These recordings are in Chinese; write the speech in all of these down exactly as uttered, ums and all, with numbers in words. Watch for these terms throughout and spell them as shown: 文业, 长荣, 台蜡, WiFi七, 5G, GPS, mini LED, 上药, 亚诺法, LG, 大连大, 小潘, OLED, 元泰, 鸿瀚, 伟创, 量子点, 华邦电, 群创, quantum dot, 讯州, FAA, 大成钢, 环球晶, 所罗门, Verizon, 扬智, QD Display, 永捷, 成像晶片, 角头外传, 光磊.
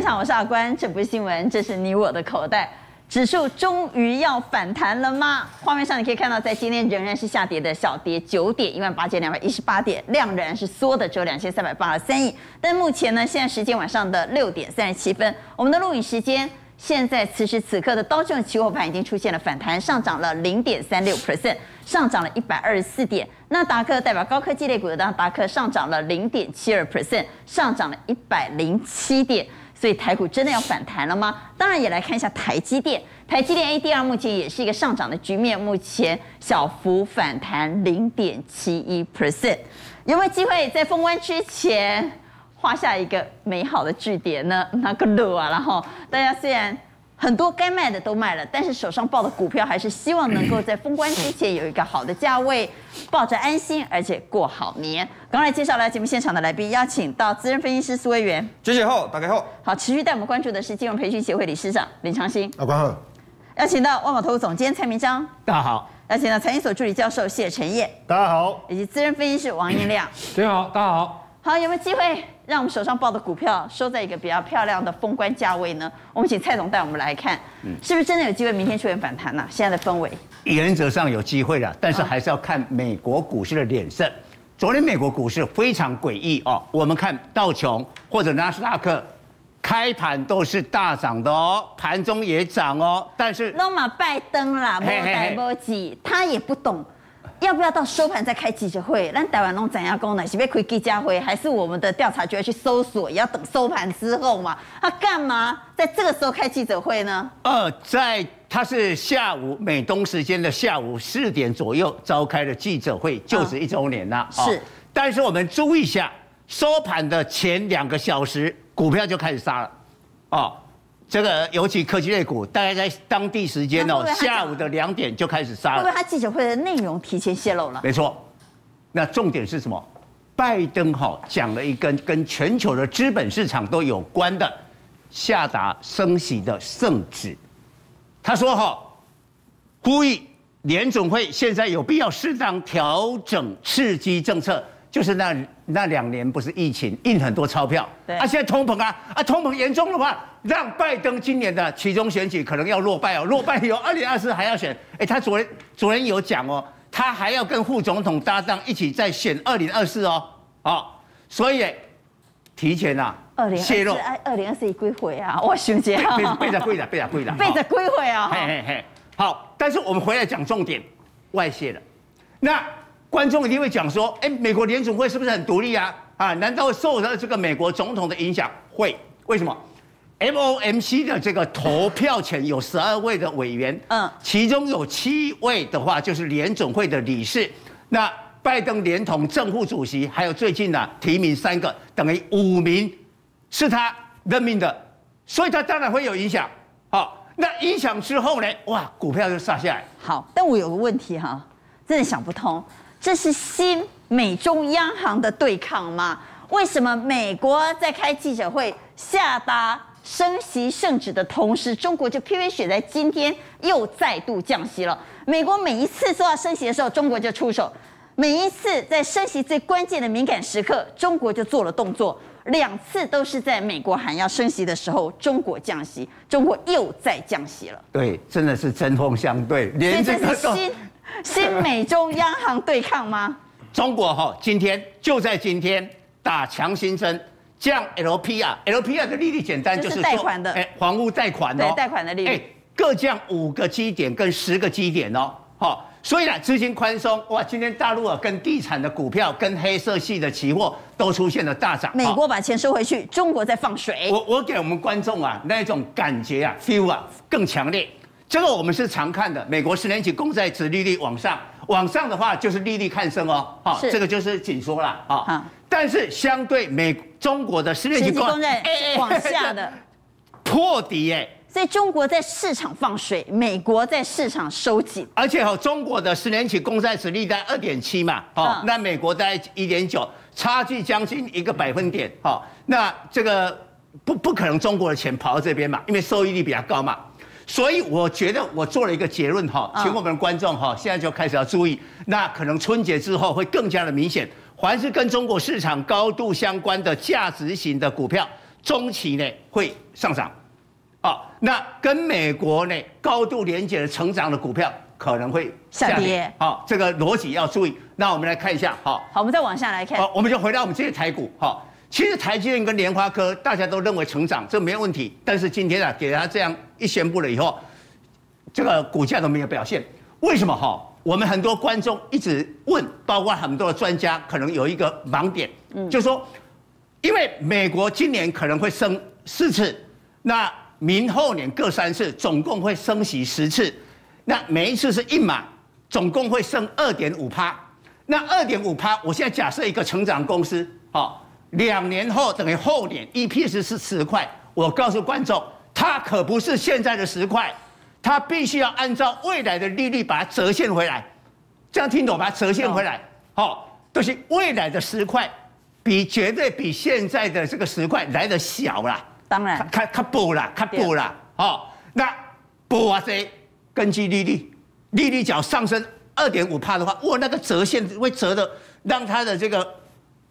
现场，我是阿关，这不是新闻，这是你我的口袋。指数终于要反弹了吗？画面上你可以看到，在今天仍然是下跌的，小跌九点，一万八千两百一十八点，量仍然是缩的，只有两千三百八十三亿。但目前呢，现在时间晚上的六点三十七分，我们的录影时间。 现在此时此刻的道琼期货盘已经出现了反弹，上涨了 百分之零点三六， 上涨了一百二十四点。纳达克代表高科技类股的纳达克上涨了 百分之零点七二， 上涨了一百零七点。所以台股真的要反弹了吗？当然也来看一下台积电，台积电 A D R 目前也是一个上涨的局面，目前小幅反弹 百分之零点七一， 有没有机会在封关之前？ 画下一个美好的句点呢？那个路啊，然后大家虽然很多该卖的都卖了，但是手上抱的股票还是希望能够在封关之前有一个好的价位，抱着安心，而且过好年。刚才介绍来节目现场的来宾，邀请到资深分析师苏威元，娟姐好，大家好。好，持续带我们关注的是金融培训协会理事长林长兴，阿关好。邀请到万宝投资总监蔡明彰，大家好。 邀请到财经所助理教授谢晨烨，大家好。以及资深分析师王彦亮，娟姐好，大家好。好，有没有机会？ 让我们手上抱的股票收在一个比较漂亮的封关价位呢？我们请蔡总带我们来看，是不是真的有机会明天出现反弹呢、啊？现在的氛围，原则上有机会了，但是还是要看美国股市的脸色。嗯、昨天美国股市非常诡异哦，我们看道琼或者纳斯达克开盘都是大涨的哦，盘中也涨哦，但是罗马拜登啦，莫代莫吉，他也不懂。 要不要到收盘再开记者会？让台湾弄怎样功能？是被开记者会，还是我们的调查局要去搜索？也要等收盘之后嘛？他干嘛在这个时候开记者会呢？呃，在他是下午美东时间的下午四点左右召开的记者会，就职一周年啦。嗯哦、是，但是我们注意一下，收盘的前两个小时，股票就开始杀了，哦。 这个尤其科技类股，大概在当地时间哦，下午的两点就开始杀了。会不会他记者会的内容提前泄露了？没错，那重点是什么？拜登哈、哦、讲了一根跟全球的资本市场都有关的下达升息的圣旨，他说哈、哦，呼吁联总会现在有必要适当调整刺激政策。 就是那那两年不是疫情印很多钞票，啊，现在通膨啊，啊，通膨严重的话，让拜登今年的期中选举可能要落败哦，落败以后二零二四还要选，哎、欸，他昨天昨天有讲哦，他还要跟副总统搭档一起再选二零二四哦，哦，所以提前啊，二零泄露，二零二四归回啊，我熊姐，背着归了，背着归了，背着归回啊，嘿嘿嘿，好，但是我们回来讲重点，外泄了，那。 观众一定会讲说：“哎，美国联储会是不是很独立啊？啊，难道受到这个美国总统的影响？会为什么 ？M O M C 的这个投票权有十二位的委员，嗯，其中有七位的话就是联总会的理事。那拜登连同正副主席，还有最近呢、啊、提名三个，等于五名是他任命的，所以他当然会有影响。好，那影响之后呢？哇，股票就杀下来。好，但我有个问题哈，真的想不通。” 这是新美中央行的对抗吗？为什么美国在开记者会下达升息圣旨的同时，中国就偏偏选在今天又再度降息了？美国每一次说要升息的时候，中国就出手；每一次在升息最关键的敏感时刻，中国就做了动作。两次都是在美国喊要升息的时候，中国降息，中国又再降息了。对，真的是针锋相对，连这个都。 新美中央行对抗吗？中国哈、哦，今天就在今天打强心针，降 L P R，L P R 的利率简单就是贷款的，哎、欸，房屋贷款哦，对，贷款的利率，哎、欸，各降五个基点跟十个基点哦，好、哦，所以呢，资金宽松，哇，今天大陆啊跟地产的股票跟黑色系的期货都出现了大涨。美国把钱收回去，哦、中国在放水。我我给我们观众啊那种感觉啊 ，feel 啊更强烈。 这个我们是常看的，美国十年期公债殖利率往上，往上的话就是利率看升哦，好、哦，这个就是紧缩啦。哦、啊。但是相对美中国的十年期公债往下的、欸欸欸、破底哎、欸，所以中国在市场放水，美国在市场收紧，而且哈、哦，中国的十年期公债殖利率在二点七嘛，哦，啊、那美国在一点九，差距将近一个百分点，好、哦，那这个不不可能中国的钱跑到这边嘛，因为收益率比较高嘛。 所以我觉得我做了一个结论哈，请我们观众哈，现在就开始要注意，那可能春节之后会更加的明显。凡是跟中国市场高度相关的价值型的股票，中期呢会上涨，啊，那跟美国呢高度连结的成长的股票可能会下跌，好，这个逻辑要注意。那我们来看一下，好，好，我们再往下来看，好，我们就回到我们这些台股，好，其实台积电跟联发科大家都认为成长，这没问题，但是今天啊给他这样一宣布了以后，这个股价都没有表现，为什么？哈。 我们很多观众一直问，包括很多的专家，可能有一个盲点，嗯，就是说，因为美国今年可能会升四次，那明后年各三次，总共会升息十次，那每一次是一码，总共会升 百分之二点五。那 百分之二点五， 我现在假设一个成长公司，好，两年后等于后年 E P S 是十块，我告诉观众，它可不是现在的十块。 它必须要按照未来的利率把它折现回来，这样听懂？把它折现回来，好，就是未来的十块，比绝对比现在的这个十块来的小啦。当然，它它补啦，它补啦，好，那补啊谁？根据利率，利率角上升 百分之二点五 的话，哇，那个折现会折的，让它的这个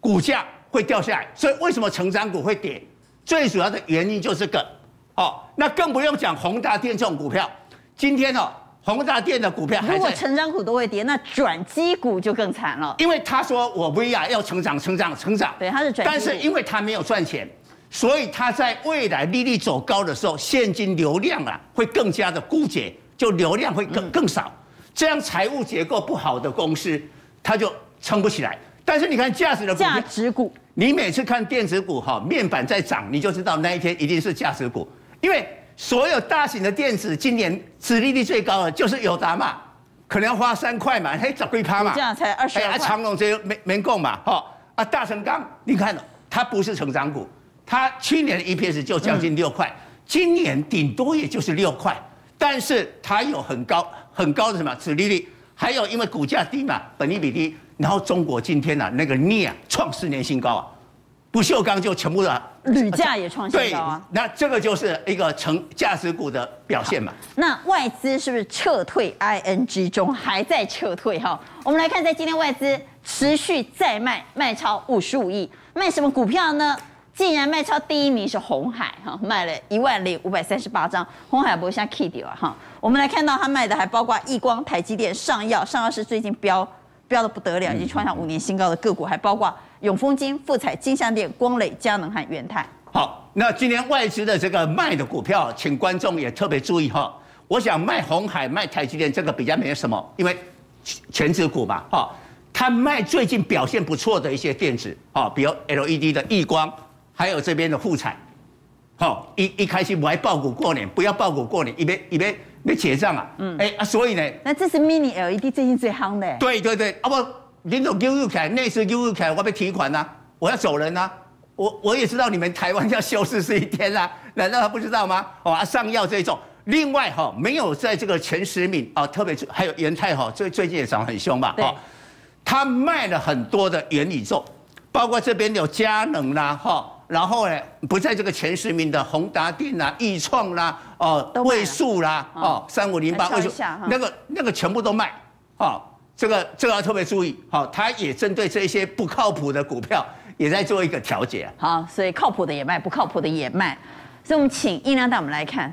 股价会掉下来。所以为什么成长股会跌？最主要的原因就是这个，哦，那更不用讲宏达电这种股票。 今天哦，宏达电的股票如果成长股都会跌，那转机股就更惨了。因为他说我 V R 要成长、成长、成长，对，他是转机。但是因为他没有赚钱，所以他在未来利率走高的时候，现金流量啊会更加的枯竭，就流量会更更少。这样财务结构不好的公司，它就撑不起来。但是你看价值的股价值股，你每次看电子股哈、哦、面板在涨，你就知道那一天一定是价值股，因为。 所有大型的电子今年殖利率最高的就是友达嘛，可能要花三块嘛，嘿，十几趴嘛，这样才二十块。哎，长荣这没没供嘛，哈、哦、啊，大成钢，你看它不是成长股，它去年的 E P S 就将近六块，嗯、今年顶多也就是六块，但是它有很高很高的什么殖利率，还有因为股价低嘛，本益比低，然后中国今天啊那个镍啊创四年新高啊。 不锈钢就全部的铝价也创新高啊！那这个就是一个成价值股的表现嘛。那外资是不是撤退 ？I N G 中还在撤退哈。我们来看，在今天外资持续再卖，卖超五十五亿，卖什么股票呢？竟然卖超第一名是鸿海哈，卖了一万零五百三十八张，鸿海不会像 K 掉啊哈。我们来看到他卖的还包括亿光、台积电、上药，上药是最近飙飙的不得了，已经创下五年新高的个股，还包括。 永丰金、富彩、金像电、光磊、佳能和元泰。好，那今天外资的这个卖的股票，请观众也特别注意哈。我想卖鸿海、卖台积电这个比较没有什么，因为全指股嘛，哈，他卖最近表现不错的一些电子，啊，比如 L E D 的亿光，还有这边的富彩。好，一一开心不爱报股过年，不要报股过年，一边一边没结账啊。嗯。哎、欸、啊，所以呢，那这是 mini L E D 最近最夯的、欸。对对对，啊不。 林总纠起来，内资纠起来，我要被提款呐、啊，我要走人呐、啊，我我也知道你们台湾要休市十一天啦、啊，难道他不知道吗？哦、啊，上药这种，另外哈、哦，没有在这个前十名啊、哦，特别还有元泰哈，最最近也涨很凶吧？哦，他卖了很多的元宇宙，包括这边有佳能啦、啊、哈、哦，然后呢不在这个前十名的宏达电啦、啊、易创啦、哦位数啦、哦三五零八位数，那个那个全部都卖，哦。 这个这个要特别注意，好、哦，他也针对这些不靠谱的股票，也在做一个调节、啊。好，所以靠谱的也卖，不靠谱的也卖。所以我们请音量带我们来看，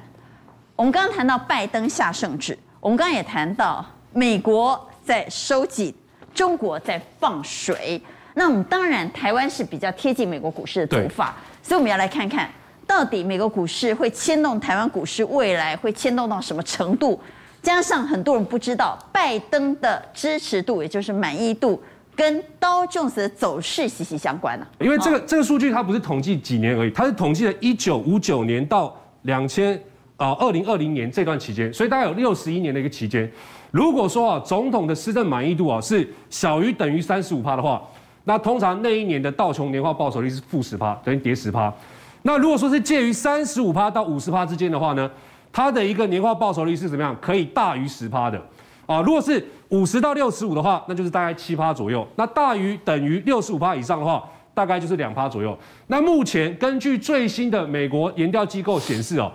我们刚刚谈到拜登下圣旨，我们刚刚也谈到美国在收紧，中国在放水。那我们当然台湾是比较贴近美国股市的走法，所以我们要来看看到底美国股市会牵动台湾股市未来会牵动到什么程度。 加上很多人不知道拜登的支持度，也就是满意度，跟道琼斯的走势息息相关啊。因为这个这个数据它不是统计几年而已，它是统计了一九五九年到两千啊二零二零年这段期间，所以大概有六十一年的一个期间。如果说啊总统的施政满意度啊是小于等于 百分之三十五 的话，那通常那一年的道琼年化报酬率是负 百分之十， 等于跌 百分之十。那如果说是介于 百分之三十五 到 百分之五十 之间的话呢？ 它的一个年化报酬率是怎么样？可以大于 百分之十 的，啊，如果是五十到六十五的话，那就是大概 百分之七 左右。那大于等于 百分之六十五 以上的话，大概就是 百分之二 左右。那目前根据最新的美国研调机构显示哦，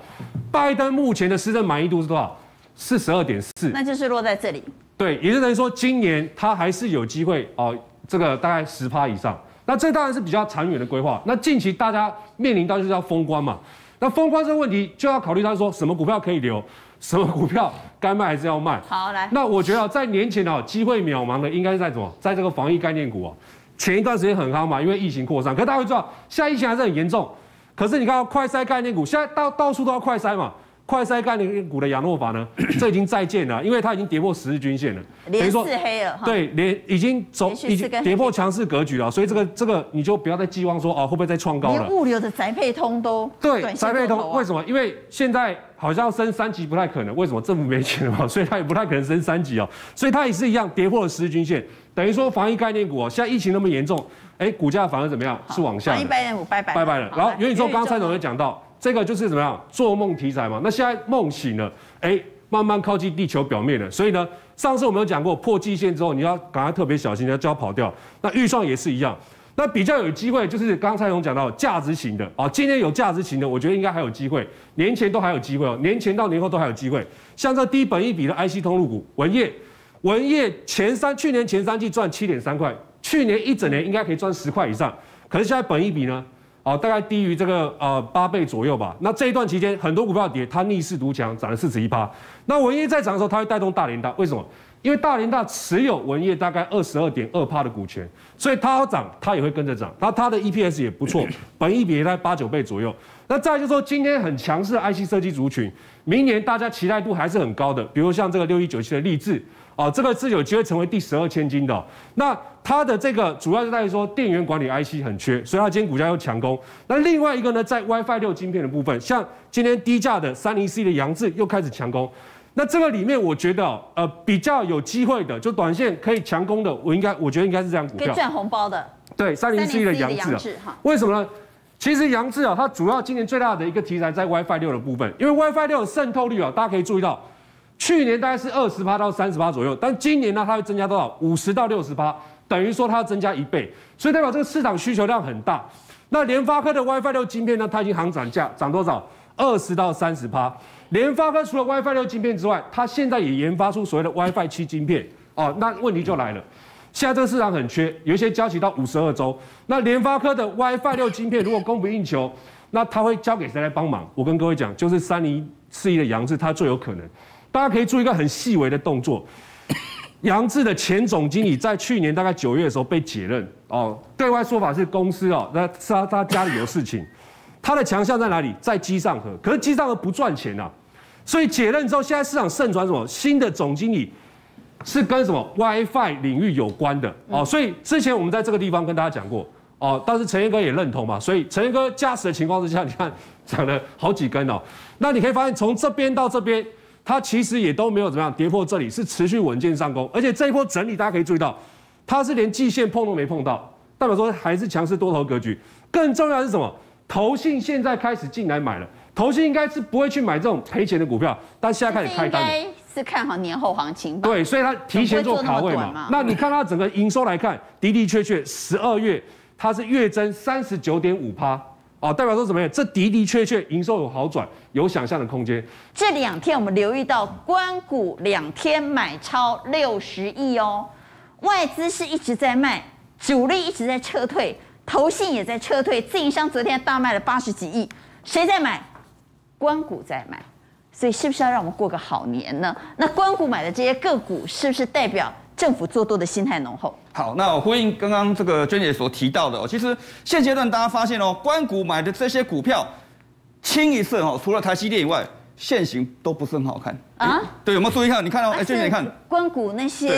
拜登目前的施政满意度是多少？ 四十二点四，那就是落在这里。对，也就等于说今年他还是有机会哦、呃，这个大概 百分之十 以上。那这当然是比较长远的规划。那近期大家面临到就是要封关嘛，那封关这个问题就要考虑到说什么股票可以留，什么股票该卖还是要卖。好，来，那我觉得在年前啊，机会渺茫的应该是在什么，在这个防疫概念股啊。 前一段时间很夯嘛，因为疫情扩散，可大家会知道，现在疫情还是很严重。可是你看到快筛概念股，现在到到处都要快筛嘛，快筛概念股的亚诺法呢，这已经再见了，因为它已经跌破十日均线了，连四黑了。对，连已经走，已经跌破强势格局了，所以这个这个你就不要再寄望说啊会不会再创高了。连物流的宅配通都对，宅配通为什么？因为现在好像升三级不太可能，为什么？政府没钱了嘛，所以它也不太可能升三级哦，所以它也是一样跌破了十日均线。 等于说防疫概念股哦，现在疫情那么严重，哎，股价反而怎么样？是往下。防疫概念股拜拜拜拜了。然后元宇宙，刚刚蔡总也讲到，这个就是怎么样做梦题材嘛。那现在梦醒了，哎，慢慢靠近地球表面了。所以呢，上次我们有讲过，破季线之后你要赶快特别小心，要就要跑掉。那预算也是一样。那比较有机会就是刚刚蔡总讲到价值型的啊，今天有价值型的，我觉得应该还有机会，年前都还有机会哦，年前到年后都还有机会。像这低本益比的 I C 通路股，文业。 文业前三去年前三季赚 七点三 块，去年一整年应该可以赚十块以上，可是现在本益比呢？哦，大概低于这个呃八倍左右吧。那这一段期间很多股票跌，它逆势独强，涨了 百分之四十一。那文业在涨的时候，它会带动大连大，为什么？因为大连大持有文业大概 百分之二十二点二 的股权，所以它要涨，它也会跟着涨。那它的 E P S 也不错，本益比也在八九倍左右。那再就是说，今天很强势的 I C 设计族群，明年大家期待度还是很高的，比如像这个六一九七的立志。 哦，这个是有机会成为第十二千金的、哦。那它的这个主要就在于说，电源管理 I C 很缺，所以它今天股价又强攻。那另外一个呢，在 WiFi 六晶片的部分，像今天低价的三零四一的扬智又开始强攻。那这个里面，我觉得、哦、呃比较有机会的，就短线可以强攻的，我应该我觉得应该是这样股票。可以赚红包的。对， 三零四一的扬智啊，为什么呢？ 其实扬智啊，它主要今年最大的一个题材在 WiFi 六的部分，因为 WiFi 六的渗透率啊，大家可以注意到。 去年大概是 百分之二十 到 百分之三十 左右，但今年呢，它会增加多少？ 百分之五十 到 百分之六十， 等于说它要增加一倍，所以代表这个市场需求量很大。那联发科的 WiFi 六 晶片呢，它已经行涨价，涨多少？ 百分之二十 到 百分之三十。联发科除了 WiFi 六 晶片之外，它现在也研发出所谓的 WiFi 七 晶片哦。那问题就来了，现在这个市场很缺，有一些交期到五十二周。那联发科的 WiFi 六 晶片如果供不应求，那它会交给谁来帮忙？我跟各位讲，就是三零四一的扬智，它最有可能。 大家可以做一个很细微的动作。扬智的前总经理在去年大概九月的时候被解任哦，对外说法是公司哦，那是他他家里有事情。他的强项在哪里？在机上盒，可是机上盒不赚钱啊，所以解任之后，现在市场盛传什么新的总经理是跟什么 WiFi 领域有关的哦，所以之前我们在这个地方跟大家讲过哦，但是陈彦哥也认同嘛，所以陈彦哥驾驶的情况之下，你看涨了好几根哦，那你可以发现从这边到这边。 它其实也都没有怎么样跌破这里，是持续稳健上攻，而且这一波整理大家可以注意到，它是连季线碰都没碰到，代表说还是强势多头格局。更重要的是什么？投信现在开始进来买了，投信应该是不会去买这种赔钱的股票，但现在开始开单了。应该是看好年后行情吧？对，所以它提前做卡位嘛。那你看它整个营收来看，的的确确，十二月它是月增三十九点五趴。 哦，代表说什么呀？这的的确确营收有好转，有想象的空间。这两天我们留意到，官股两天买超六十亿哦，外资是一直在卖，主力一直在撤退，投信也在撤退，自营商昨天大卖了八十几亿，谁在买？官股在买，所以是不是要让我们过个好年呢？那官股买的这些个股，是不是代表？ 政府做多的心态浓厚。好，那我呼应刚刚这个娟姐所提到的哦，其实现阶段大家发现哦，官股买的这些股票，清一色哦，除了台积电以外，现形都不是很好看啊。对，有没有注意看？你看哦，哎，娟姐你看，官股那些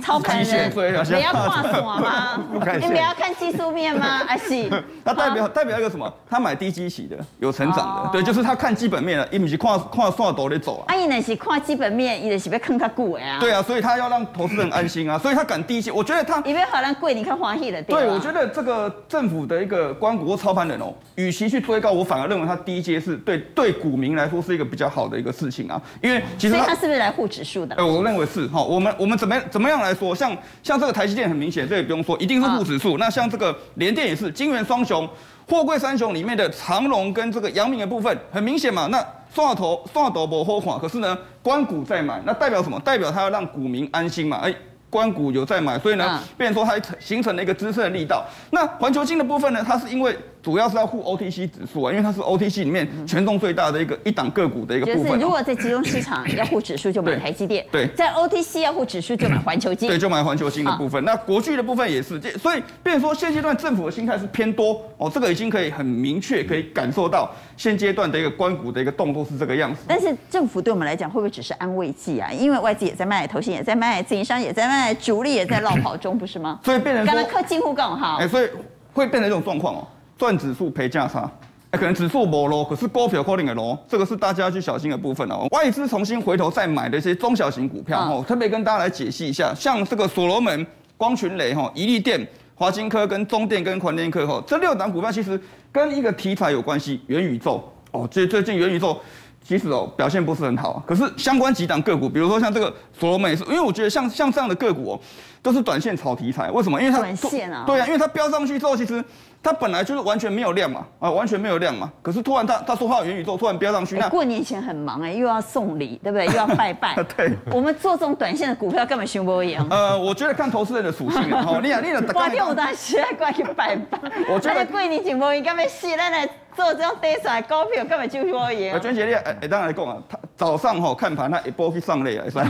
操盘人，你要画什么吗？你不要看技术面吗？阿喜，那代表代表一个什么？他买低基期的，有成长的，对，就是他看基本面了，伊不是看看线图在走啊。啊，伊那是看基本面，伊就是要坑他股的啊。对啊，所以他要让投资人安心啊，所以他敢低基，我觉得他。因为好像贵，你看华裔的。对，我觉得这个政府的一个官股或操盘人哦，与其去追高，我反而认为他低阶是对对股民来说是一个比较好的一个事情啊，因为其实。所以他是不是来护指数的？哎，我认为是哈。我们我们怎么怎么样来说，像像这个台积电很明显，这也不用说，一定是护指数。那像这个联电也是，晶圆双雄。 货柜三雄里面的长荣跟这个阳明的部分很明显嘛，那双头双头不后垮，可是呢，官股在买，那代表什么？代表他要让股民安心嘛，哎、欸。官股有在买，所以呢，啊、变成说它形成了一个支撑的力道。那环球晶的部分呢，它是因为主要是要护 O T C 指数啊，因为它是 O T C 里面权重最大的一个一档个股的一个部分、啊。就是如果在集中市场要护指数，就买台积电；对，在 O T C 要护指数，就买环球晶。对，就买环球晶的部分。啊、那国巨的部分也是，所以变成说现阶段政府的心态是偏多哦，这个已经可以很明确可以感受到现阶段的一个官股的一个动作是这个样子。但是政府对我们来讲，会不会只是安慰剂啊？因为外资也在卖，投信也在卖，自营商也在卖，主力也在落跑中，不是吗？所以变成刚刚近乎刚好，哎、欸，所以会变成这种状况哦。赚指数赔价差，哎、欸，可能指数没落，可是股票可能也落，这个是大家要去小心的部分哦。外资重新回头再买的一些中小型股票哦，嗯、特别跟大家来解析一下，像这个所罗门、光群磊、哈、一利电、华金科跟中电跟环电科哈，这六档股票其实跟一个题材有关系，元宇宙哦，最最近元宇宙。其实哦，表现不是很好啊。可是相关几档个股，比如说像这个所罗门也是，因为我觉得像像这样的个股哦，都是短线炒题材。为什么？因为它短线啊，对啊，因为它飙上去之后，其实它本来就是完全没有量嘛，啊，完全没有量嘛。可是突然它它说它有元宇宙，突然飙上去。那、欸、过年前很忙哎、欸，又要送礼，对不对？又要拜拜。对，我们做这种短线的股票根本熊不一样。呃，我觉得看投资人的属性哦，你啊，你啊，挂掉我当时来挂去拜拜。我觉得过年前无闲，干咩事？咱来。做这种短线股票根本就无赢。啊，娟姐你哎哎，当然来讲啊，早上吼看盘，那一波去上类啊，是吧？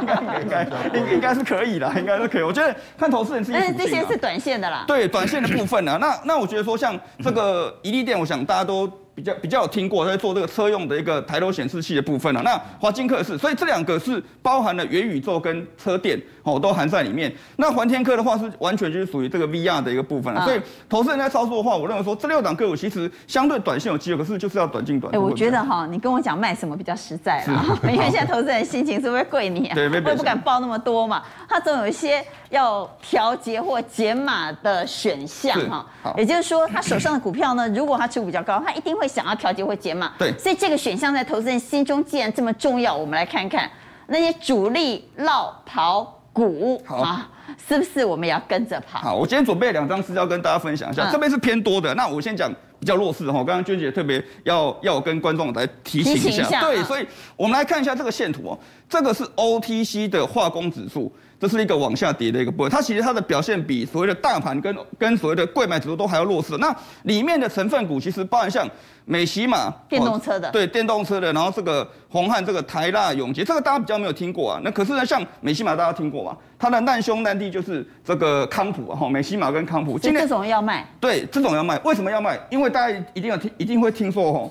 应该应该应应该是可以啦，应该是可以。我觉得看投资人是。但是这些是短线的啦。对，短线的部分啊，那那我觉得说像这个一利电，我想大家都比较比较有听过，在做这个车用的一个抬头显示器的部分啊。那华金科是，所以这两个是包含了元宇宙跟车电哦，都含在里面。那环天科的话是完全就是属于这个 V R 的一个部分啊。所以投资人在操作的话，我认为说这六档个股其实。相对短线有机会，可是就是要短进短出。哎、欸，我觉得哈，你跟我讲卖什么比较实在啦，因为现在投资人心情是不是贵你、啊？对，我也不敢报那么多嘛，他总有一些要调节或减码的选项哈。也就是说，他手上的股票呢，如果他持股比较高，他一定会想要调节或减码。对，所以这个选项在投资人心中既然这么重要，我们来看看那些主力落跑股啊。是不是我们也要跟着跑？好，我今天准备两张资料跟大家分享一下，嗯、这边是偏多的。那我先讲比较弱势哈，刚刚娟姐特别要要我跟观众来提醒一下。一下对，嗯、所以我们来看一下这个线图哦，这个是 O T C 的化工指数，这是一个往下跌的一个部分。它其实它的表现比所谓的大盘跟跟所谓的柜买指数都还要弱势。那里面的成分股其实包含像美喜玛电动车的，对，电动车的，然后这个鸿瀚、这个台蜡、永捷，这个大家比较没有听过啊。那可是呢，像美喜玛大家听过嘛？它的难兄难。就是这个康普啊，哈，美西玛跟康普，今天这种要卖，对，这种要卖，为什么要卖？因为大家一定有听，一定会听说哦，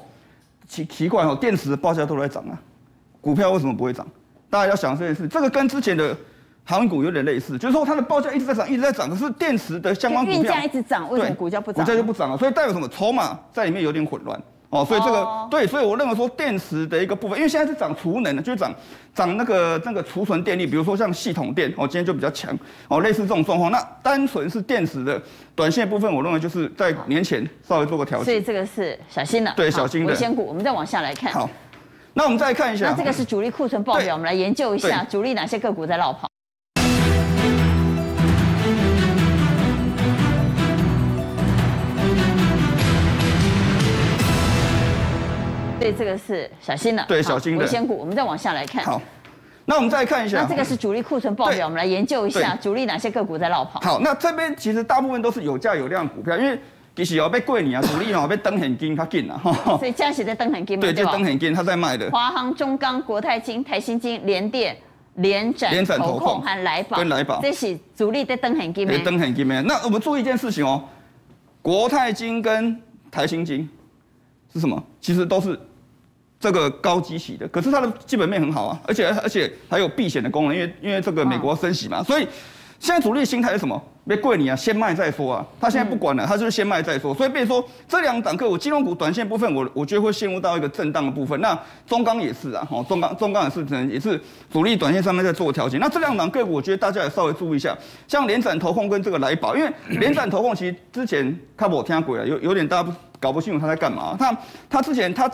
奇奇怪哦，电池的报价都在涨啊，股票为什么不会涨？大家要想这件事，这个跟之前的航运股有点类似，就是说它的报价一直在涨，一直在涨，可是电池的相关股票运价一直涨，为什么股价不涨？股价就不涨了，所以代表什么？筹码在里面有点混乱。哦，所以这个、oh. 对，所以我认为说电池的一个部分，因为现在是涨储能的，就是涨涨那个那个储存电力，比如说像系统电，哦，今天就比较强，哦，类似这种状况。那单纯是电池的短线部分，我认为就是在年前稍微做个调整。所以这个是小心的，对，小心的。危险股，我们再往下来看。好，那我们再看一下，那这个是主力库存报表，我们来研究一下主力哪些个股在落跑。所以这个是小心的，对，小心的危险股。我们再往下来看。好，那我们再看一下，那这个是主力库存报表，我们来研究一下主力哪些个股在落跑。好，那这边其实大部分都是有价有量股票，因为其实要被过年啊，主力哦被登很紧，它紧啊。所以嘉许在登很紧，对，就登很紧，它在卖的。华航、中钢、国泰金、台新金、联电、联展、联展投控和来宝，跟来宝，这是主力在登很紧的。登很紧的。那我们注意一件事情哦，国泰金跟台新金是什么？其实都是。这个高基期的，可是它的基本面很好啊，而且而且还有避险的功能，因为因为这个美国升息嘛，所以现在主力心态是什么？别贵你啊，先卖再说啊，他现在不管了，他就是先卖再说，所以变成说这两档个股，金融股短线部分我，我我觉得会陷入到一个震荡的部分。那中钢也是啊，哦，中钢中钢也是，可能也是主力短线上面在做调节。那这两档个股，我觉得大家也稍微注意一下，像联展投控跟这个来宝，因为联展投控其实之前看我听鬼了，有有点大家搞不清楚他在干嘛。他他之前他。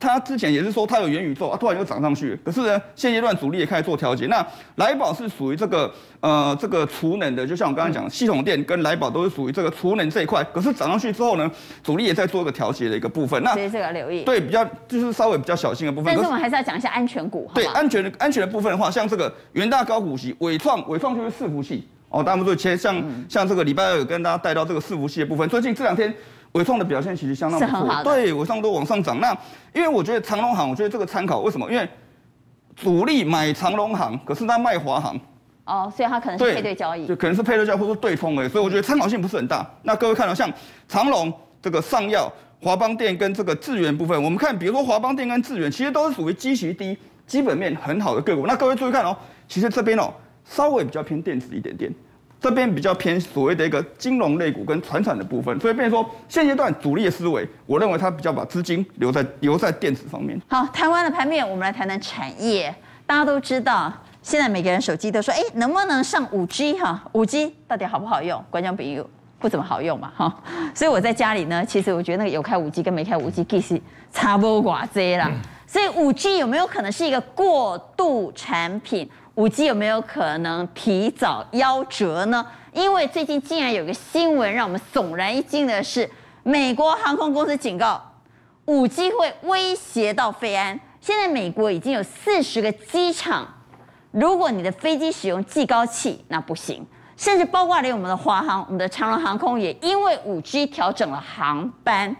它之前也是说它有元宇宙啊，突然又涨上去。可是呢，现阶段主力也开始做调节。那来宝是属于这个呃这个储能的，就像我刚才讲，系统电跟来宝都是属于这个储能这一块。可是涨上去之后呢，主力也在做一个调节的一个部分。那所以这个要留意。对，比较就是稍微比较小心的部分。但是我们还是要讲一下安全股。对，安全安全的部分的话，像这个元大高股息、伟创，伟创就是伺服器哦。大家都其实像、嗯、像这个礼拜二有跟大家带到这个伺服器的部分，最近这两天。 伟创的表现其实相当不错，对，伟创都往上涨。那因为我觉得长荣航，我觉得这个参考为什么？因为主力买长荣航，可是他卖华航，哦，所以他可能是配对交易，就可能是配对交易或者对冲哎，所以我觉得参考性不是很大。那各位看到像长荣这个上药、华邦电跟这个智源部分，我们看，比如说华邦电跟智源，其实都是属于基期低、基本面很好的个股。那各位注意看哦，其实这边哦稍微比较偏电子一点点。 这边比较偏所谓的一个金融类股跟传产的部分，所以变成说现阶段主力的思维，我认为它比较把资金留在留在电子方面。好，台湾的盘面，我们来谈谈产业。大家都知道，现在每个人手机都说，哎、欸，能不能上 五 G 哈、啊、？五 G 到底好不好用？关键比喻不怎么好用嘛哈、啊。所以我在家里呢，其实我觉得那个有开 五 G 跟没开 五 G 其实差不寡些啦。所以 五 G 有没有可能是一个过渡产品？ 五 G 有没有可能提早夭折呢？因为最近竟然有个新闻让我们悚然一惊的是，美国航空公司警告 ，五 G 会威胁到飞安。现在美国已经有四十个机场，如果你的飞机使用技高器，那不行。甚至包括连我们的华航、我们的长荣航空也因为 五 G 调整了航班。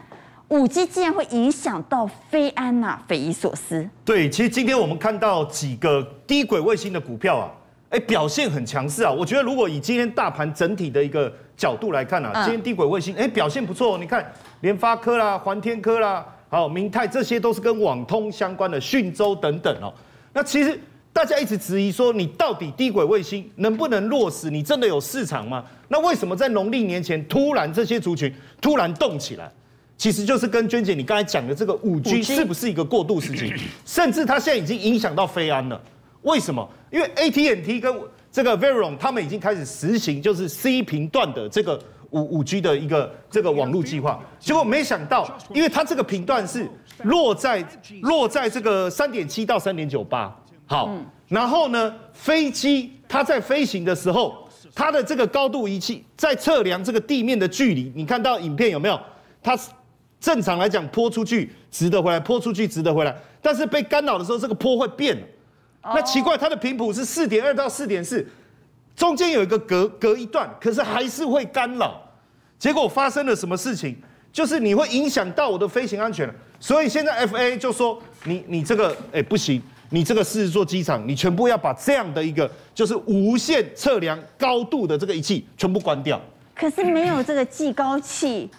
五 G 竟然会影响到飞安呐、啊，匪夷所思。对，其实今天我们看到几个低轨卫星的股票啊，哎、欸，表现很强势啊。我觉得如果以今天大盘整体的一个角度来看啊，嗯、今天低轨卫星哎、欸、表现不错、哦。你看联发科啦、环天科啦、好明泰，这些都是跟网通相关的，讯州等等哦。那其实大家一直质疑说，你到底低轨卫星能不能落实？你真的有市场吗？那为什么在农历年前突然这些族群突然动起来？ 其实就是跟娟姐你刚才讲的这个五 G 是不是一个过渡时期，甚至它现在已经影响到飞安了。为什么？因为 A T and T 跟这个 Verizon 他们已经开始实行就是 C 频段的这个五 G 的一个这个网络计划，结果没想到，因为它这个频段是落在落在这个 三点七到三点九八， 好，然后呢，飞机它在飞行的时候，它的这个高度仪器在测量这个地面的距离，你看到影片有没有？它 正常来讲，泼出去直的回来，泼出去直的回来。但是被干扰的时候，这个坡会变。Oh. 那奇怪，它的频谱是 四点二到四点四， 中间有一个隔隔一段，可是还是会干扰。结果发生了什么事情？就是你会影响到我的飞行安全了。所以现在 F A A 就说，你你这个哎、欸、不行，你这个四十座机场，你全部要把这样的一个就是无线测量高度的这个仪器全部关掉。可是没有这个技高器。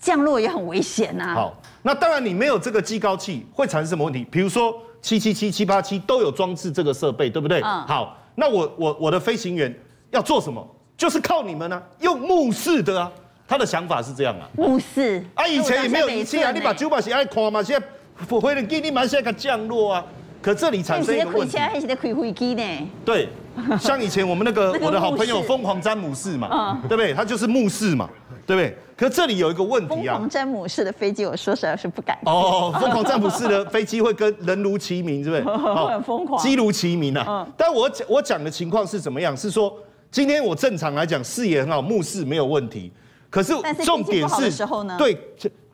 降落也很危险呐、啊。好，那当然你没有这个技高器会产生什么问题？比如说七七七、七八七都有装置这个设备，对不对？嗯、好，那我我我的飞行员要做什么？就是靠你们呢、啊，用目视的啊。他的想法是这样啊，目视啊，以前也没有仪器啊，你把九百是爱看嘛，现在不会的，给你蛮现在降落啊。可这里产生一个问题，现在开飞机呢？对，像以前我们那个我的好朋友疯狂詹姆士嘛，嗯、对不对？他就是目视嘛。 对不对？可这里有一个问题啊！疯狂詹姆士的飞机，我说实在是不敢。哦，疯狂詹姆士的飞机会跟人如其名，是不是？很疯狂，机如其名啊！嗯、但我讲我讲的情况是怎么样？是说今天我正常来讲视野很好，目视没有问题。可是重点是，是对，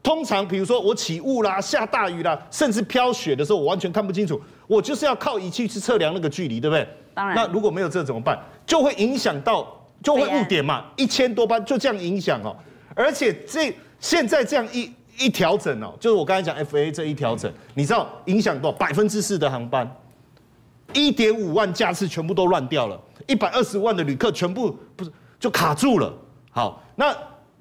通常比如说我起雾啦、下大雨啦，甚至飘雪的时候，我完全看不清楚。我就是要靠仪器去测量那个距离，对不对？当然。那如果没有这怎么办？就会影响到。 就会误点嘛，一千多班就这样影响哦，而且这现在这样一一调整哦，就是我刚才讲 F A A 这一调整，你知道影响到百分之四的航班，一点五万架次全部都乱掉了，一百二十万的旅客全部不是就卡住了。好，那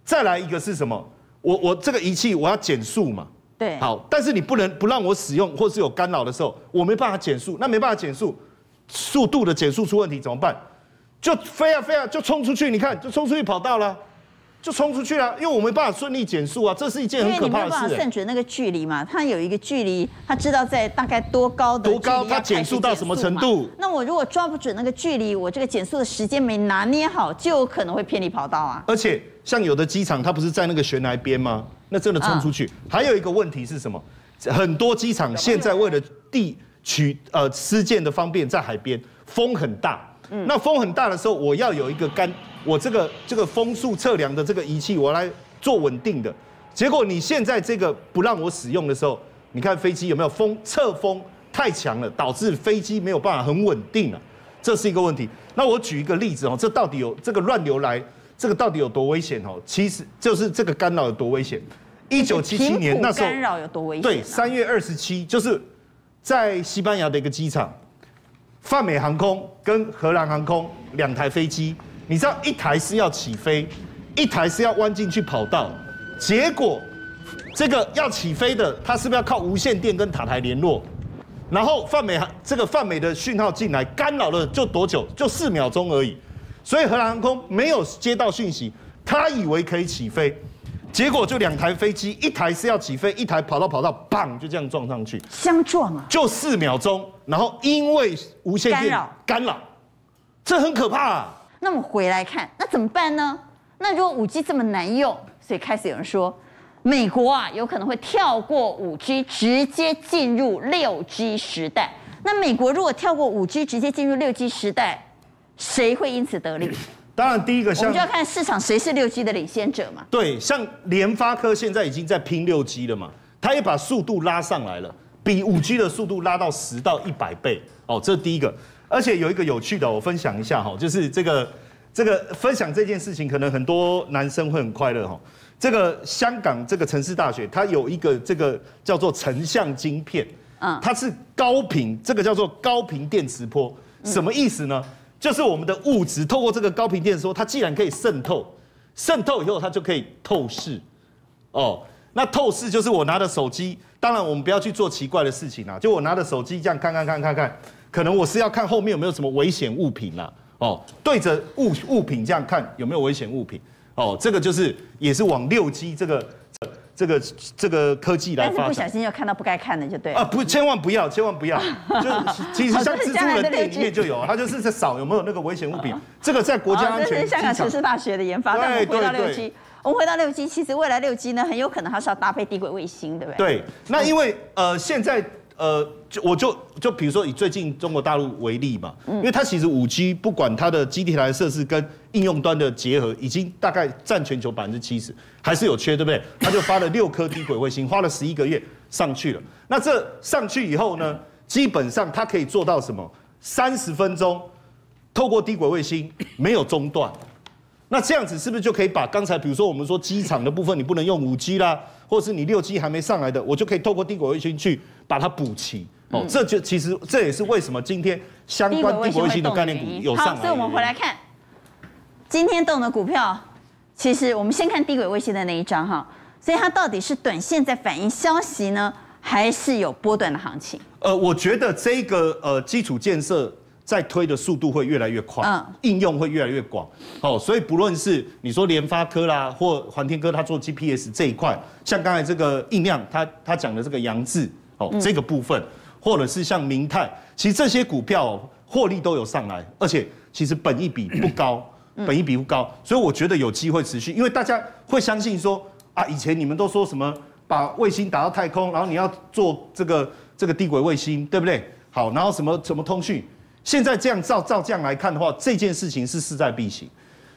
再来一个是什么？我我这个仪器我要减速嘛，对，好，但是你不能不让我使用或是有干扰的时候，我没办法减速，那没办法减速，速度的减速出问题怎么办？ 就飞啊飞啊，就冲出去！你看，就冲出去跑道了，就冲出去了，因为我没办法顺利减速啊，这是一件很可怕的事、欸。因为你没有办法算准那个距离嘛，它有一个距离，它知道在大概多高的距离多高，它减速到什么程度？那我如果抓不准那个距离，我这个减速的时间没拿捏好，就有可能会偏离跑道啊。而且像有的机场，它不是在那个悬崖边吗？那真的冲出去。嗯、还有一个问题是什么？很多机场现在为了地取呃施建的方便，在海边风很大。 嗯、那风很大的时候，我要有一个干，我这个这个风速测量的这个仪器，我来做稳定的。结果你现在这个不让我使用的时候，你看飞机有没有风侧风太强了，导致飞机没有办法很稳定了、啊，这是一个问题。那我举一个例子哦，这到底有这个乱流来，这个到底有多危险哦？其实就是这个干扰有多危险。一九七七年那时候干扰有多危险、啊？对，三月二十七就是在西班牙的一个机场。 泛美航空跟荷兰航空两台飞机，你知道一台是要起飞，一台是要弯进去跑道。结果这个要起飞的，它是不是要靠无线电跟塔台联络？然后泛美这个泛美的讯号进来，干扰了就多久？就四秒钟而已。所以荷兰航空没有接到讯息，他以为可以起飞，结果就两台飞机，一台是要起飞，一台跑道跑道，砰就这样撞上去，相撞啊，就四秒钟。 然后因为无线电干扰，干扰，这很可怕、啊。那我们回来看，那怎么办呢？那如果 五 G 这么难用，所以开始有人说，美国啊有可能会跳过 五 G， 直接进入 六 G 时代。那美国如果跳过 五 G， 直接进入 六 G 时代，谁会因此得利？当然，第一个像我们就要看市场谁是 六 G 的领先者嘛。对，像联发科现在已经在拼 六 G 了嘛，它也把速度拉上来了。 比 五 G 的速度拉到十到一百倍哦，这是第一个。而且有一个有趣的，我分享一下哈，就是这个这个分享这件事情，可能很多男生会很快乐哈。这个香港这个城市大学，它有一个这个叫做成像晶片，嗯，它是高频，这个叫做高频电磁波，什么意思呢？就是我们的物质透过这个高频电磁波，它既然可以渗透，渗透以后它就可以透视，哦。 那透视就是我拿着手机，当然我们不要去做奇怪的事情啊。就我拿着手机这样看看看看看，可能我是要看后面有没有什么危险物品啦、啊。哦，对着物物品这样看有没有危险物品。哦，这个就是也是往六 G 这个这个这个科技来发展。但是不小心又看到不该看的就对了。啊，不，千万不要，千万不要。就其实像蜘蛛人电影里面就有，它就是在扫有没有那个危险物品。这个在国家安全。哦、这是香港城市大学的研发，但回到六 G。 我们回到六 G， 其实未来六 G 呢，很有可能它是要搭配低轨卫星，对不对？对，那因为呃，现在呃，就我就就比如说以最近中国大陆为例嘛，嗯、因为它其实 五 G 不管它的基地台设施跟应用端的结合，已经大概占全球百分之七十，还是有缺，对不对？它就发了六颗低轨卫星，花了十一个月上去了。那这上去以后呢，基本上它可以做到什么？三十分钟透过低轨卫星没有中断。 那这样子是不是就可以把刚才比如说我们说机场的部分你不能用五 G 啦，或是你六 G 还没上来的，我就可以透过低轨卫星去把它补齐哦。这就其实这也是为什么今天相关低轨卫星的概念股有上来。好，所以我们回来看今天动的股票，其实我们先看低轨卫星的那一张哈，所以它到底是短线在反映消息呢，还是有波段的行情？呃，我觉得这个呃基础建设。 在推的速度会越来越快，嗯、应用会越来越广，哦，所以不论是你说联发科啦，或环天科，它做 G P S 这一块，像刚才这个印量，他他讲的这个扬智，哦，嗯、这个部分，或者是像明泰，其实这些股票、哦、获利都有上来，而且其实本益比不高，嗯、本益比不高，所以我觉得有机会持续，因为大家会相信说啊，以前你们都说什么把卫星打到太空，然后你要做这个这个地轨卫星，对不对？好，然后什么什么通讯。 现在这样照照这样来看的话，这件事情是势在必行，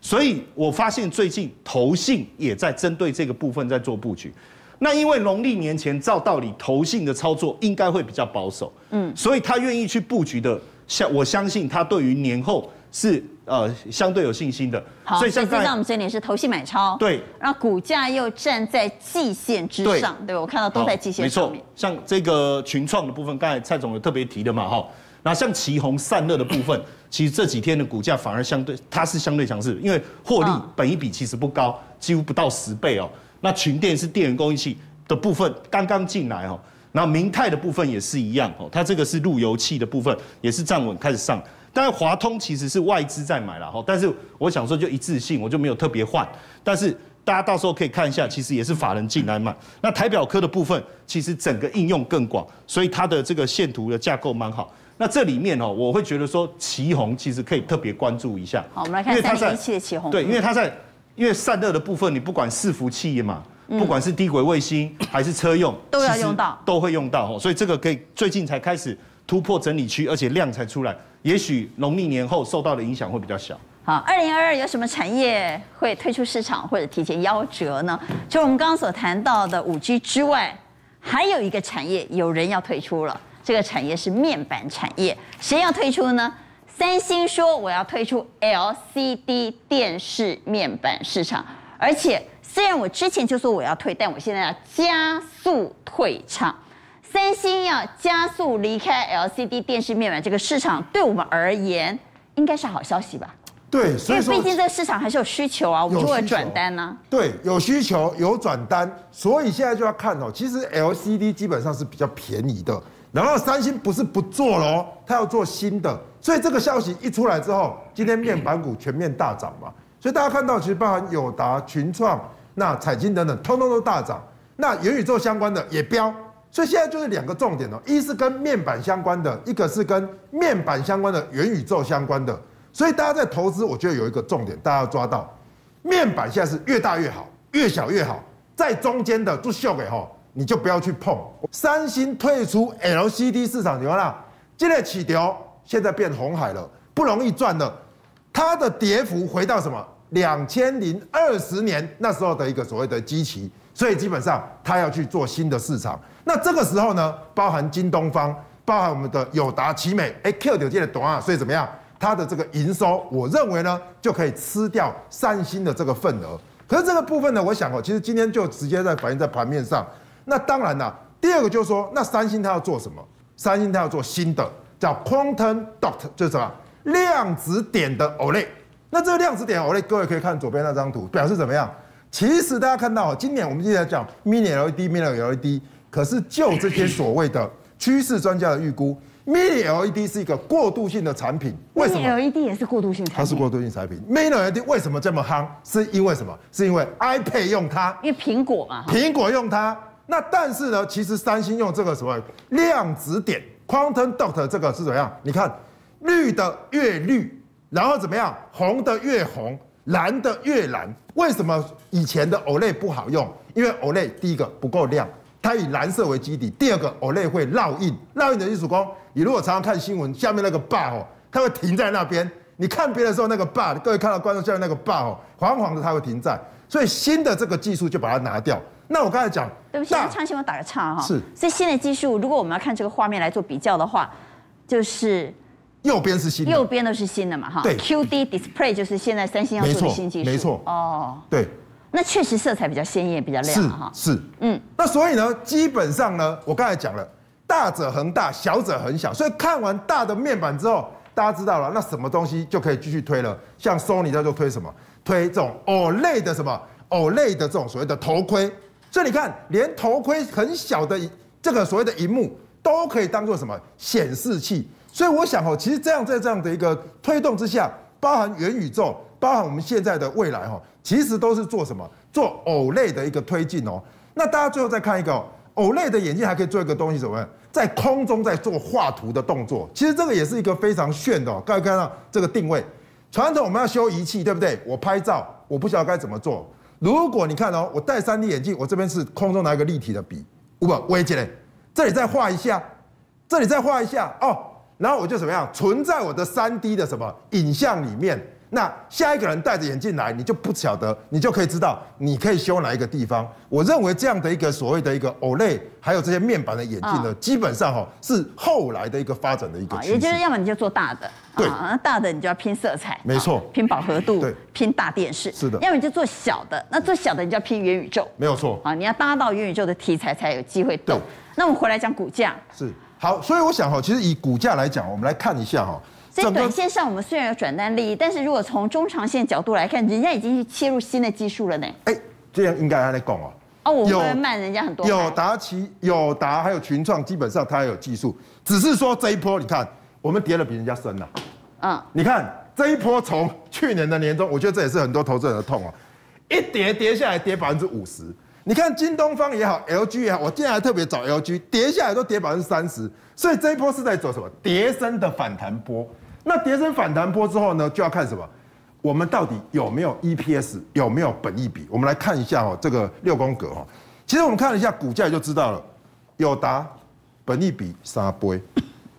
所以我发现最近投信也在针对这个部分在做布局。那因为农历年前照道理投信的操作应该会比较保守，嗯，所以他愿意去布局的，像我相信他对于年后是呃相对有信心的。好，所以像刚才我们这里是投信买超，对，然后股价又站在季线之上， 对, 对我看到都在季线上面。没错，像这个群创的部分，刚才蔡总有特别提的嘛，哈。 那像旗宏散热的部分，其实这几天的股价反而相对它是相对强势，因为获利本益比其实不高，几乎不到十倍哦。那群电是电源供应器的部分刚刚进来哦，然后明泰的部分也是一样哦，它这个是路由器的部分也是站稳开始上，但是华通其实是外资在买了哈，但是我想说就一致性我就没有特别换，但是。 大家到时候可以看一下，其实也是法人进来买。那台表科的部分，其实整个应用更广，所以它的这个线图的架构蛮好。那这里面哦，我会觉得说，旗宏其实可以特别关注一下。好，我们来看三零一七的旗宏。对，因为它在因为散热的部分，你不管伺服器嘛，不管是低轨卫星还是车用，都要用到，都会用到。所以这个可以最近才开始突破整理区，而且量才出来。也许农历年后受到的影响会比较小。好，二零二二有什么产业会推出市场或者提前夭折呢？就我们刚刚所谈到的五 G 之外，还有一个产业有人要退出了，这个产业是面板产业，谁要退出呢？ 三星说我要推出 L C D 电视面板市场，而且虽然我之前就说我要退，但我现在要加速退场。三星要加速离开 L C D 电视面板这个市场，对我们而言应该是好消息吧？对，所以说因为毕竟这个市场还是有需求啊，我们就会转单啊。对，有需求有转单，所以现在就要看哦。其实 L C D 基本上是比较便宜的，然后三星不是不做了哦，它要做新的。 所以这个消息一出来之后，今天面板股全面大涨嘛。所以大家看到，其实包含友达、群创、那彩晶等等，通通都大涨。那元宇宙相关的也飙。所以现在就是两个重点哦，一是跟面板相关的，一个是跟面板相关的元宇宙相关的。所以大家在投资，我觉得有一个重点，大家要抓到，面板现在是越大越好，越小越好，在中间的做秀给吼，你就不要去碰。三星退出 L C D 市场，你看啦，这个起掉。 现在变红海了，不容易赚了。它的跌幅回到什么？两千零二十年那时候的一个所谓的基期，所以基本上它要去做新的市场。那这个时候呢，包含京东方，包含我们的友达、奇美，哎 ，Q 九界的懂啊，所以怎么样？它的这个营收，我认为呢，就可以吃掉三星的这个份额。可是这个部分呢，我想哦，其实今天就直接在反映在盘面上。那当然啦，第二个就是说，那三星它要做什么？三星它要做新的。 叫 quantum dot 就是什么量子点的 O L E D。那这个量子点 O L E D， 各位可以看左边那张图，表示怎么样？其实大家看到，今年我们一直在讲 mini L E D、mini L E D， 可是就这些所谓的趋势专家的预估 ，mini L E D 是一个过渡性的产品。为什么 mini L E D 也是过渡性产品？它是过渡性产品。mini L E D 为什么这么夯？是因为什么？是因为 iPad 用它，因为苹果嘛，苹果用它。那但是呢，其实三星用这个什么量子点。 Quantum dot 这个是怎么样？你看，绿的越绿，然后怎么样？红的越红，蓝的越蓝。为什么以前的 O L E D 不好用？因为 O L E D 第一个不够亮，它以蓝色为基底；第二个 O L E D 会烙印，烙印的就是说，你如果常常看新闻，下面那个 bar 哦，它会停在那边。你看别的时候，那个 bar， 各位看到观众下面那个 bar 哦，黄黄的，它会停在。所以新的这个技术就把它拿掉。 那我刚才讲，对不起，昌兴，我打个岔哈。是，所以新的技术，如果我们要看这个画面来做比较的话，就是右边是新的，右边都是新的嘛哈。对 ，Q D Display 就是现在三星要做的新技术，没错。哦，对，那确实色彩比较鲜艳，比较亮哈。是，嗯。那所以呢，基本上呢，我刚才讲了，大者恒大，小者恒小。所以看完大的面板之后，大家知道了，那什么东西就可以继续推了。像 Sony 它就推什么，推这种 O L E D 的什么 O L E D 的这种所谓的头盔。 所以你看，连头盔很小的这个所谓的荧幕都可以当做什么显示器。所以我想哦，其实这样在这样的一个推动之下，包含元宇宙，包含我们现在的未来哦，其实都是做什么做 O L E D 的一个推进哦。那大家最后再看一个哦 O L E D 的眼镜还可以做一个东西什么，在空中在做画图的动作。其实这个也是一个非常炫的哦。各位看到这个定位，传统我们要修仪器，对不对？我拍照，我不晓得该怎么做。 如果你看哦，我戴 三 D 眼镜，我这边是空中拿一个立体的笔，五本微接嘞，这里再画一下，这里再画一下哦，然后我就怎么样存在我的 三 D 的什么影像里面。那下一个人戴着眼镜来，你就不晓得，你就可以知道你可以修哪一个地方。我认为这样的一个所谓的一个 O L E D， 还有这些面板的眼镜呢，哦、基本上哈、哦、是后来的一个发展的一个趋势。也就是要么你就做大的。 对，那大的你就要拼色彩，没错，拼饱和度，拼大电视，是的。要么你就做小的，那做小的你就要拼元宇宙，没有错。啊，你要搭到元宇宙的题材才有机会动。那我们回来讲股价，是好，所以我想哈，其实以股价来讲，我们来看一下哈。所以短线上我们虽然有转单利益，但是如果从中长线角度来看，人家已经切入新的技术了呢。哎，这样应该还在讲哦。哦，我会慢人家很多。友达、奇友达还有群创，基本上它有技术，只是说这一波你看。 我们跌得比人家深了，嗯，你看这一波从去年的年中，我觉得这也是很多投资人的痛啊，一跌跌下来跌百分之五十。你看京东方也好 ，L G 也好，我今天还特别找 L G， 跌下来都跌百分之三十，所以这一波是在走什么？跌升的反弹波。那跌升反弹波之后呢，就要看什么？我们到底有没有 E P S， 有没有本益比？我们来看一下哦，这个六宫格哦。其实我们看了一下股价就知道了，友达本益比三倍，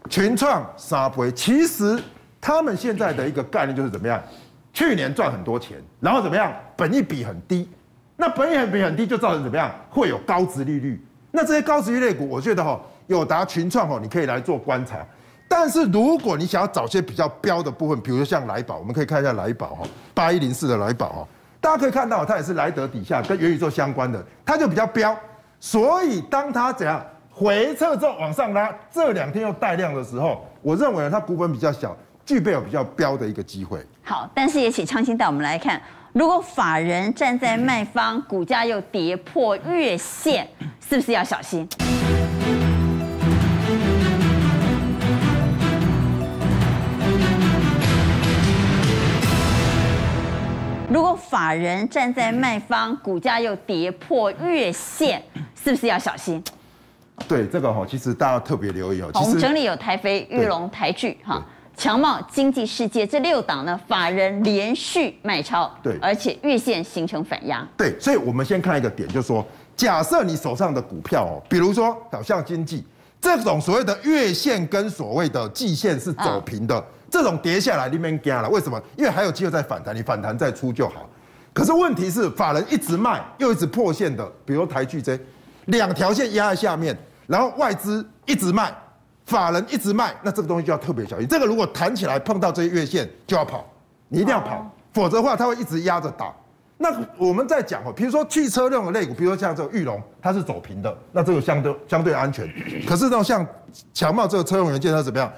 群创三倍。其实他们现在的一个概念就是怎么样？去年赚很多钱，然后怎么样？本益比很低，那本益比很低就造成怎么样？会有高殖利率。那这些高殖利率股，我觉得哈、哦，友达、群创哦，你可以来做观察。 但是如果你想要找些比较标的部分，比如像来宝，我们可以看一下来宝哈，八一零四的来宝哈，大家可以看到它也是莱德底下跟元宇宙相关的，它就比较标。所以当它怎样回撤之后往上拉，这两天又带量的时候，我认为它股本比较小，具备有比较标的一个机会。好，但是也请昌兴带我们来看，如果法人站在卖方，股价又跌破月线，是不是要小心？ 如果法人站在卖方，股价又跌破月线，是不是要小心？对这个哈，其实大家特别留意哦。我们整理有台肥、裕隆、台聚哈、强茂、经济世界这六档呢，法人连续卖超，对，而且月线形成反压。对，所以我们先看一个点，就是说，假设你手上的股票哦，比如说导向经济这种所谓的月线跟所谓的季线是走平的。哦 这种跌下来，你免惊了。为什么？因为还有机会再反弹，你反弹再出就好。可是问题是，法人一直卖，又一直破线的，比如台聚这两条线压在下面，然后外资一直卖，法人一直卖，那这个东西就要特别小心。这个如果弹起来碰到这些月线，就要跑，你一定要跑，哦、否则的话它会一直压着打。那我们在讲哦，比如说汽车用的类股，比如说像这个裕隆，它是走平的，那这个相对相对安全。可是呢，像强茂这个车用元件，它怎么样？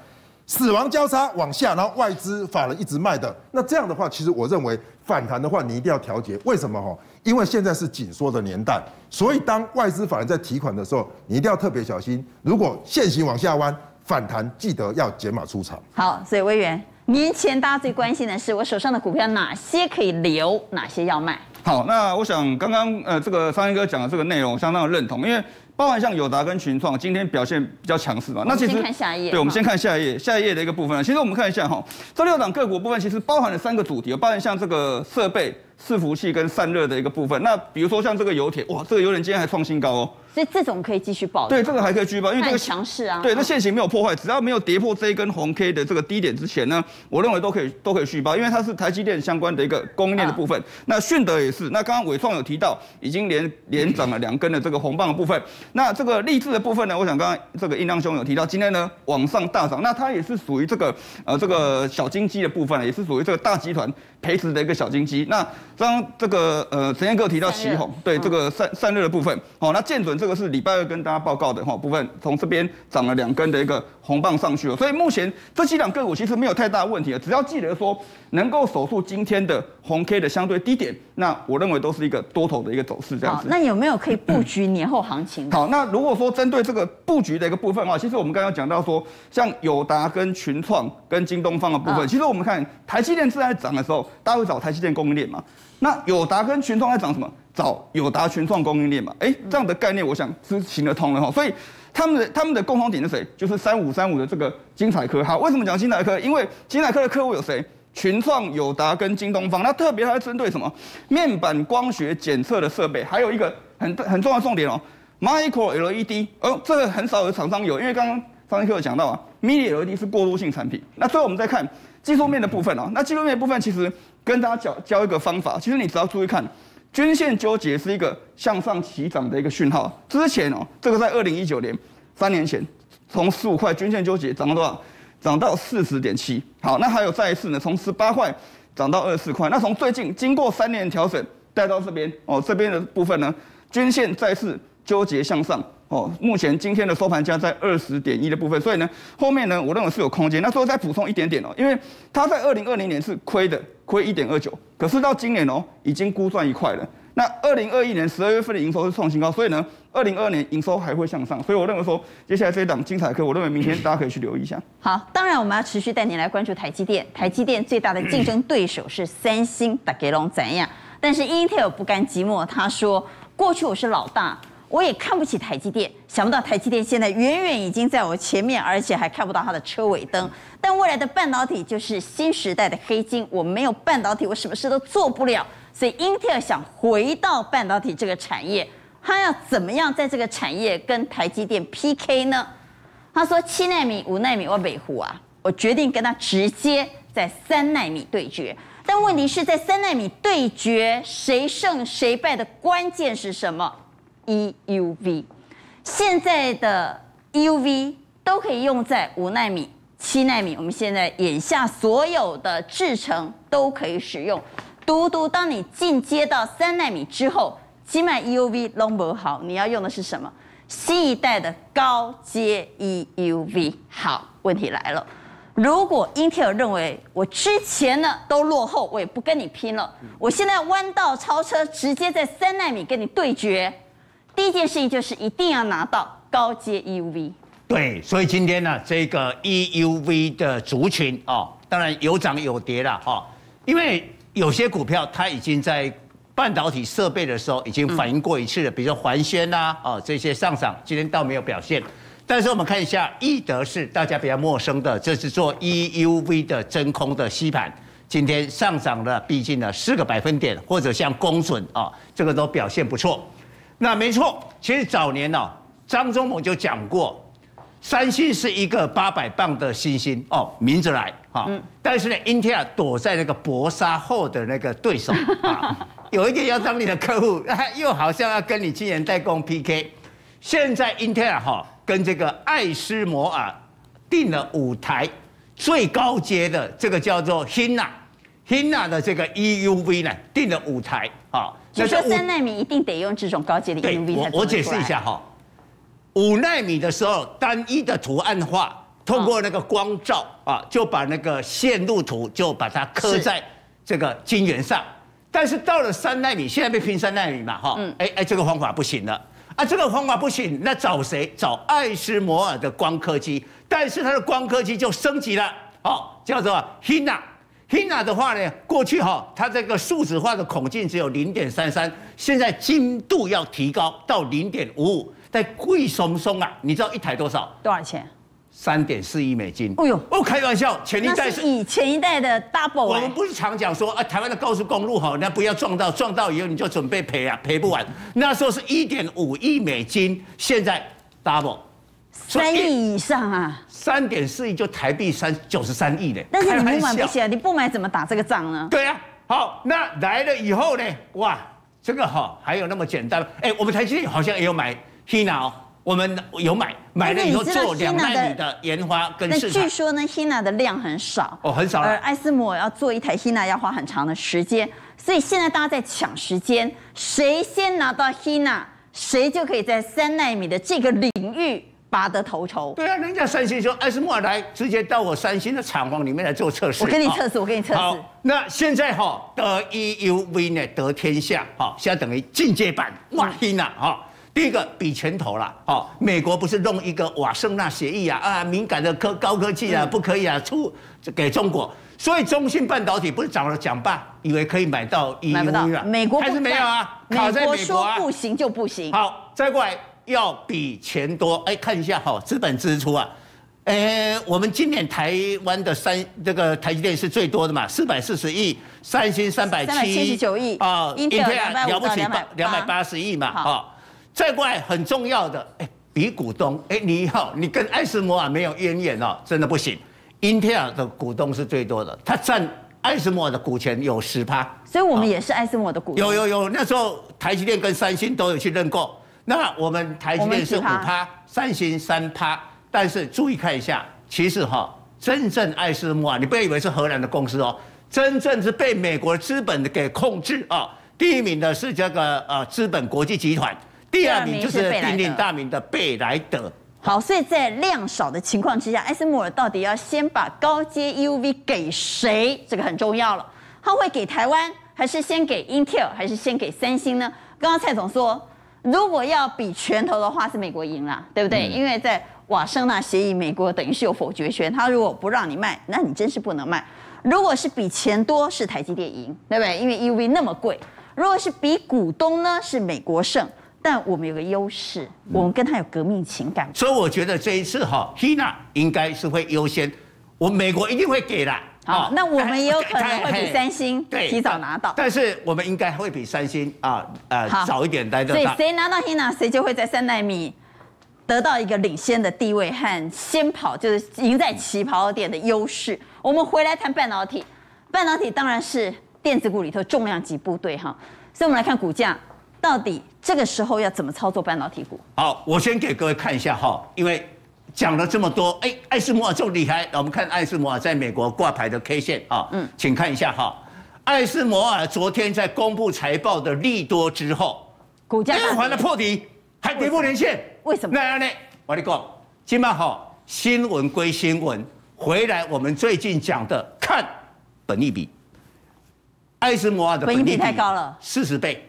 死亡交叉往下，然后外资法人一直卖的，那这样的话，其实我认为反弹的话，你一定要调节。为什么哈？因为现在是紧缩的年代，所以当外资法人在提款的时候，你一定要特别小心。如果线型往下弯反弹，记得要减码出场。好，所以威元年前大家最关心的是，我手上的股票哪些可以留，哪些要卖？好，那我想刚刚呃这个昌兴哥讲的这个内容，我相当的认同，因为。 包含像友达跟群创今天表现比较强势嘛？那其实对，我们先看下一页，下一页的一个部分。其实我们看一下哈，这六档个股部分其实包含了三个主题，包含像这个设备、伺服器跟散热的一个部分。那比如说像这个油铁，哇，这个油铁今天还创新高哦。所以这种可以继续抱。对，这个还可以继续抱，因为这个强势啊。对，这线型没有破坏，只要没有跌破这一根红 K 的这个低点之前呢，我认为都可以都可以续抱，因为它是台积电相关的一个供应链的部分。那迅德也是，那刚刚伟创有提到，已经连连涨了两根的这个红棒的部分。 那这个励志的部分呢，我想刚刚这个音量兄有提到，今天呢往上大涨，那它也是属于这个呃这个小金鸡的部分，也是属于这个大集团培植的一个小金鸡。那刚这个呃陈彦哥提到奇宏，对这个散散热的部分，好、哦，那建准这个是礼拜二跟大家报告的哈、哦、部分，从这边涨了两根的一个红棒上去了，所以目前这几档个股其实没有太大问题了，只要记得说能够守住今天的红 K 的相对低点，那我认为都是一个多头的一个走势这样子。那有没有可以布局年后行情？ 好，那如果说针对这个布局的一个部分的话，其实我们刚刚讲到说，像友达跟群创跟京东方的部分，哦、其实我们看台积电正在涨的时候，大家会找台积电供应链嘛？那友达跟群创在涨什么？找友达群创供应链嘛？哎、欸，这样的概念我想是行得通了哈。所以他们的他们的共同点是谁？就是三五三五的这个精彩科。好，为什么讲精彩科？因为精彩科的客户有谁？ 群创、友达跟京东方，那特别还针对什么面板光学检测的设备，还有一个很很重要的重点哦 ，micro L E D， 哦，这个很少有厂商有，因为刚刚上一课有讲到啊 ，mini L E D 是过渡性产品。那最后我们再看技术面的部分哦，那技术面的部分其实跟大家教教一个方法，其实你只要注意看。 均线纠结是一个向上起涨的一个讯号。之前哦，这个在二零一九年，三年前，从十五块均线纠结涨到多少？涨到四十点七。好，那还有再一次呢，从十八块涨到二十四块。那从最近经过三年调整，带到这边哦，这边的部分呢，均线再次纠结向上哦。目前今天的收盘价在二十点一的部分，所以呢，后面呢，我认为是有空间。那最后再补充一点点哦，因为它在二零二零年是亏的。 亏 一点二九， 可是到今年哦，已经估赚一块了。那二零二一年十二月份的营收是创新高，所以呢， 二零二二年营收还会向上。所以我认为说，接下来这一档精彩课，我认为明天大家可以去留意一下。好，当然我们要持续带你来关注台积电。台积电最大的竞争对手是三星，大家拢怎样？但是 Intel 不甘寂寞，他说：“过去我是老大，我也看不起台积电，想不到台积电现在远远已经在我前面，而且还看不到它的车尾灯。但未来的半导体就是新时代的黑金，我没有半导体，我什么事都做不了。所以英特尔想回到半导体这个产业，它要怎么样在这个产业跟台积电 P K 呢？他说七奈米、五奈米我北湖啊，我决定跟他直接在三奈米对决。但问题是在三奈米对决，谁胜谁败的关键是什么？ E U V， 现在的 E U V 都可以用在五奈米、七奈米，我们现在眼下所有的制程都可以使用。独独当你进阶到三奈米之后，起码 E U V 拢不好，你要用的是什么？新一代的高阶 E U V。好，问题来了，如果英特尔认为我之前呢都落后，我也不跟你拼了，我现在弯道超车，直接在三奈米跟你对决。 第一件事情就是一定要拿到高阶 E U V。对，所以今天呢，这个 E U V 的族群哦，当然有涨有跌了哈、哦，因为有些股票它已经在半导体设备的时候已经反应过一次了，嗯、比如说环宣呐、啊，哦这些上涨，今天倒没有表现。但是我们看一下易德是大家比较陌生的，这是做 E U V 的真空的吸盘。 今天上涨了，逼近了四个百分点，或者像公准啊、哦，这个都表现不错。 那没错，其实早年呢、哦，张忠谋就讲过，三星是一个八百磅的新星哦，明着来哈。哦嗯、但是呢，英特尔躲在那个薄纱后的那个对手啊，有一点要当你的客户，又好像要跟你晶圆代工 P K。现在英特尔哈跟这个艾斯摩尔定了五台最高阶的这个叫做 H I N A H I N A 的这个 E U V 呢，定了五台啊。哦 那说三奈米一定得用这种高阶的 E U V 才我我解释一下哈，五奈米的时候，单一的图案化，通过那个光照啊，就把那个线路图就把它刻在这个晶圆上。但是到了三奈米，现在被拼三奈米嘛哈，哎哎，这个方法不行了啊，这个方法不行，那找谁？找艾斯摩尔的光刻机，但是它的光刻机就升级了，哦，叫做 H I N A。 H I N A 的话呢，过去哈、哦，它这个数值化的孔径只有 零点三三， 现在精度要提高到 零点五五， 但贵松松啊！你知道一台多少？多少钱？ 三点四亿美金。哎呦，哦，开玩笑，前一代是以前一代的 double。我们不是常讲说啊，台湾的高速公路哈、哦，那不要撞到，撞到以后你就准备赔啊，赔不完。那时候是 一点五亿美金，现在 double。 三亿以上啊！三点四亿就台币三九十三亿嘞。但是你不买不起啊，你不买怎么打这个仗呢？对啊，好，那来了以后呢？哇，这个哈、哦、还有那么简单？哎、欸，我们台积电好像也有买 H I N A 哦，我们有买，买了以后做两奈米的研发跟市场。那据说呢 ，H I N A 的量很少哦，很少、啊。而艾斯摩要做一台 H I N A 要花很长的时间，所以现在大家在抢时间，谁先拿到 H I N A， 谁就可以在三奈米的这个领域。 拔得头筹。对啊，人家三星说，艾斯摩尔来直接到我三星的厂房里面来做测试。我跟你测试，我跟你测试。好，那现在哈得 E U V 呢得天下，好，现在等于进阶版哇天呐哈。第一个比拳头啦，好，美国不是弄一个瓦圣纳协议啊啊，敏感的科高科技啊不可以啊出给中国，所以中芯半导体不是找了蒋爸，以为可以买到 E U V 了，美国还是没有啊，卡在美国说不行就不行。好，再过来。 要比钱多，哎、欸，看一下哈、喔，资本支出啊，哎、欸，我们今年台湾的三这个台积电是最多的嘛，四百四十亿，三星三百七十九亿啊，英特尔了不起两百八十亿嘛，哈、喔，再过来很重要的，哎、欸，比股东，哎、欸，你好、喔，你跟艾斯摩尔没有渊源哦、喔，真的不行，英特尔的股东是最多的，他占。 艾斯摩尔的股权有十趴，所以我们也是艾斯摩尔的股。有有有，那时候台积电跟三星都有去认购。那我们台积电是五趴，三星三趴。但是注意看一下，其实哈、哦，真正艾斯摩尔，你不要以为是荷兰的公司哦，真正是被美国资本给控制啊、哦。第一名的是这个呃资本国际集团，第二名就是鼎鼎大名的贝莱德。 好，所以在量少的情况之下，艾斯摩尔到底要先把高阶 E U V 给谁？这个很重要了。他会给台湾，还是先给 Intel， 还是先给三星呢？刚刚蔡总说，如果要比拳头的话，是美国赢啦，对不对？嗯、因为在瓦圣纳协议，美国等于是有否决权，他如果不让你卖，那你真是不能卖。如果是比钱多，是台积电赢，对不对？因为 E U V 那么贵。如果是比股东呢，是美国胜。但我们有个优势，我们跟他有革命情感。嗯、所以我觉得这一次哈、哦、，China 应该是会优先，我美国一定会给的。好，哦、那我们也有可能会比三星提早拿到。但是我们应该会比三星啊呃早一点来得到。所以谁拿到 China， 谁就会在三奈米得到一个领先的地位和先跑，就是赢在起跑点的优势。我们回来谈半导体，半导体当然是电子股里头重量级部队哈。所以我们来看股价。 到底这个时候要怎么操作半导体股？好，我先给各位看一下哈，因为讲了这么多，哎、欸，艾斯摩尔这么厉害，我们看艾斯摩尔在美国挂牌的 K 线啊，嗯，请看一下哈，艾斯摩尔昨天在公布财报的利多之后，股价连环的破底，还跌破年线，为什么？来来来，我跟你讲，今晚好，新闻归新闻，回来我们最近讲的看本益比，艾斯摩尔的本益比太高了，四十倍。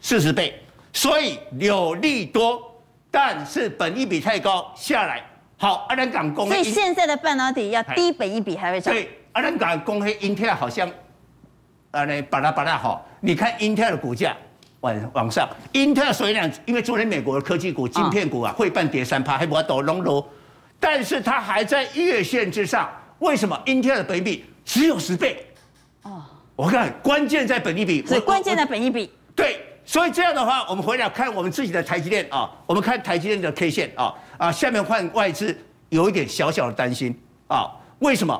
四十倍，所以有利多，但是本益比太高下来，好，阿兰港公。所以现在的半导体要低本益比还会涨。对，阿兰港公黑 Intel 好像，啊，那巴拉巴拉好，你看 Intel 的股价往往上 ，Intel 虽然因为昨天美国的科技股、晶片股啊，会半跌三趴，还不到龙头，但是它还在月线之上。为什么 Intel 的本益比只有十倍？哦，我看关键在本益比，所以关键在本益比。对。 所以这样的话，我们回来看我们自己的台积电啊，我们看台积电的 K 线啊啊，下面换外资有一点小小的担心啊，为什么？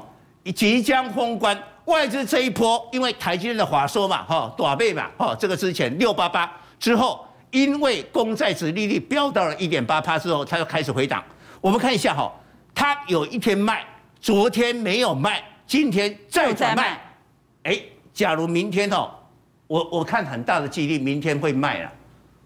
即将封关，外资这一波，因为台积电的华硕嘛，哈，短倍嘛，哈，这个之前六八八之后，因为公债殖利率飙到了一点八趴之后，它就开始回档。我们看一下哈，它有一天卖，昨天没有卖，今天再转卖，哎，假如明天哦。 我我看很大的几率，明天会卖了，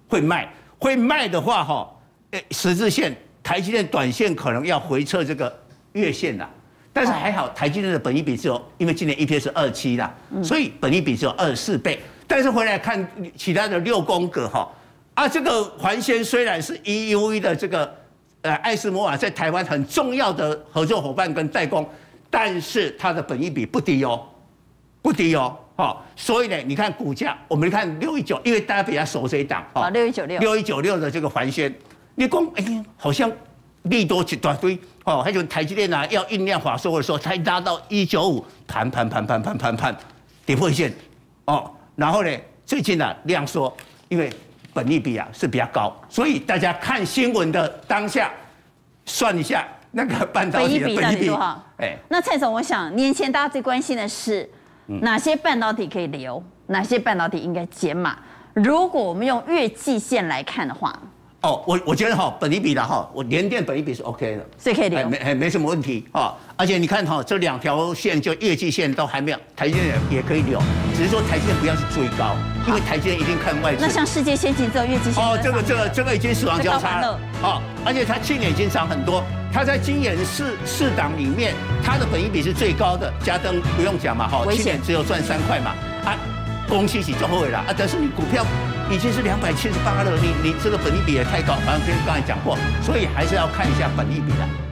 会卖，会卖的话哈，诶，十字线台积电短线可能要回撤这个月线啦，但是还好台积电的本益比只有，因为今年 E P S 二十七啦，所以本益比只有二十四倍。但是回来看其他的六宫格哈，啊，这个环线虽然是 E U V 的这个呃艾斯摩尔在台湾很重要的合作伙伴跟代工，但是它的本益比不低哦，不低哦。 好、哦，所以呢，你看股价，我们看六一九，因为大家比较熟这一档啊，六一九六，六一九六的这个环宣，你讲哎呀，好像利多一大堆哦，还有台积电啊，要酝酿华硕的时候，才拉到一九五，盘盘盘盘盘盘盘，跌破线哦，然后呢，最近啊量缩，因为本益比啊是比较高，所以大家看新闻的当下，算一下那个半导体的本益比到底多少？哎，那蔡总，我想年前大家最关心的是。 哪些半导体可以留？哪些半导体应该减码？如果我们用月季线来看的话，哦，我我觉得哈、哦，本益比的哈、哦，我联电本益比是 OK 的，所以可以留，哎、没、哎、没什么问题啊、哦。而且你看哈、哦，这两条线就月季线都还没有，台积电也可以留，只是说台积电不要去追高，因为台积电一定看外资。那像世界先进只有月季线哦，这个这个这个已经死亡交叉了哦，而且它去年已经涨很多。 它在今年四四档里面，它的本益比是最高的。家登不用讲嘛，哈，去年只有赚三块嘛，啊，恭喜你就后悔了啊！但是你股票已经是两百七十八了，你你这个本益比也太高，反正刚才讲过，所以还是要看一下本益比的。